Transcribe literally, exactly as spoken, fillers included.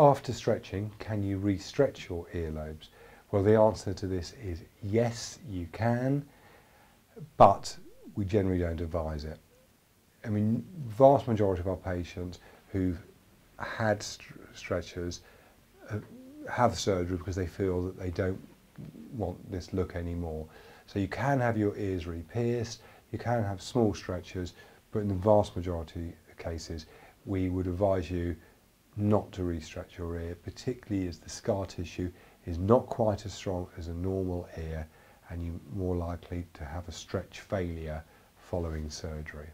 After stretching, can you re-stretch your earlobes? Well, the answer to this is yes, you can, but we generally don't advise it. I mean, vast majority of our patients who've had st stretchers uh, have surgery because they feel that they don't want this look anymore. So you can have your ears re-pierced, you can have small stretchers, but in the vast majority of cases, we would advise you not to re-stretch your ear, particularly as the scar tissue is not quite as strong as a normal ear, and you're more likely to have a stretch failure following surgery.